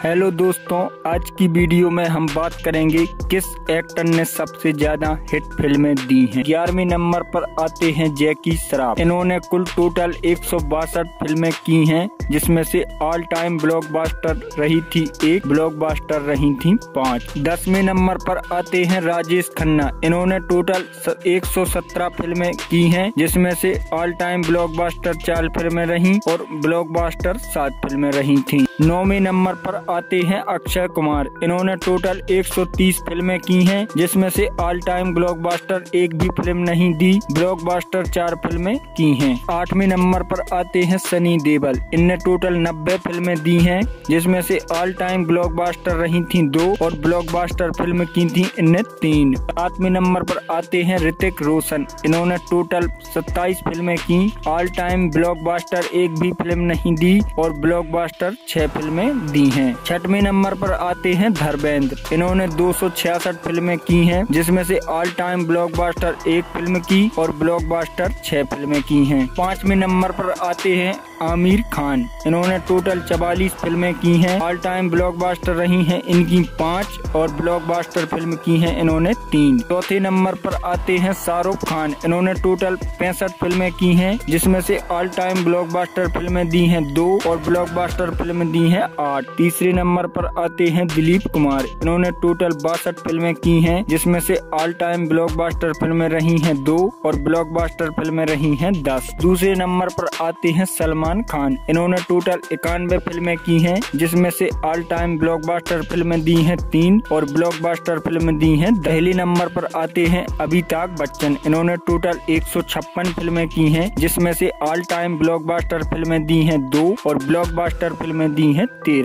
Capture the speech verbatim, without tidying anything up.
Hello दोस्तों, आज की वीडियो में हम बात करेंगे किस एक्टर ने सबसे ज्यादा हिट फिल्में दी हैं। ग्यारहवें नंबर पर आते हैं जैकी श्रॉफ। इन्होंने कुल टोटल एक सौ बासठ फिल्में की हैं, जिसमें से ऑल टाइम ब्लॉकबस्टर रही थी एक, ब्लॉकबस्टर रही थी पाँच। दसवें नंबर पर आते हैं राजेश खन्ना। इन्होंने टोटल एक सौ सत्रह फिल्में की हैं, जिसमें से ऑल टाइम ब्लॉकबस्टर चार फिल्में रही और ब्लॉकबस्टर सात फिल्में रही थी। नौवें नंबर पर आते हैं अक्षय कुमार। इन्होंने टोटल एक सौ तीस फिल्में की हैं, जिसमें से ऑल टाइम ब्लॉकबस्टर एक भी फिल्म नहीं दी, ब्लॉकबस्टर चार फिल्में की हैं। आठवें नंबर पर आते हैं सनी देवल। इनने टोटल नब्बे फिल्में दी हैं, जिसमें से ऑल टाइम ब्लॉकबस्टर रही थी दो और ब्लॉकबस्टर फिल्म की थी इनने तीन। सातवें नंबर पर आते हैं ऋतिक रोशन। इन्होंने टोटल सत्ताईस फिल्में की, ऑल टाइम ब्लॉकबस्टर एक भी फिल्म नहीं दी और ब्लॉकबस्टर छह फिल्में दी हैं। छठवें नंबर पर आते हैं धर्मेंद्र। इन्होंने दो सौ छियासठ फिल्में की हैं, जिसमें से ऑल टाइम ब्लॉकबस्टर एक फिल्म की और ब्लॉकबस्टर छह फिल्में की हैं। पांचवें नंबर पर आते हैं आमिर खान। इन्होंने टोटल चवालीस फिल्में की हैं, ऑल टाइम ब्लॉकबस्टर रही हैं इनकी पाँच और ब्लॉकबस्टर फिल्म की हैं इन्होंने तीन। चौथे नंबर पर आते हैं शाहरुख खान। इन्होंने टोटल पैंसठ फिल्में की हैं, जिसमें से ऑल टाइम ब्लॉकबस्टर फिल्में दी हैं दो और ब्लॉकबस्टर फिल्म दी हैं आठ। तीसरे नंबर पर आते हैं दिलीप कुमार। इन्होंने टोटल बासठ फिल्में की हैं, जिसमें से ऑल टाइम ब्लॉकबस्टर फिल्में रही हैं दो और ब्लॉकबस्टर फिल्में रही हैं दस। दूसरे नंबर पर आते हैं सलमान खान। इन्होंने टोटल इक्यानवे फिल्में की हैं, जिसमें से ऑल टाइम ब्लॉकबस्टर फिल्में दी हैं तीन और ब्लॉकबस्टर फिल्में दी हैं। पहले नंबर पर आते हैं अमिताभ बच्चन। इन्होंने टोटल एक सौ छप्पन फिल्में की हैं, जिसमें से ऑल टाइम ब्लॉकबस्टर फिल्में दी हैं दो और ब्लॉकबस्टर फिल्में दी हैं तेरह।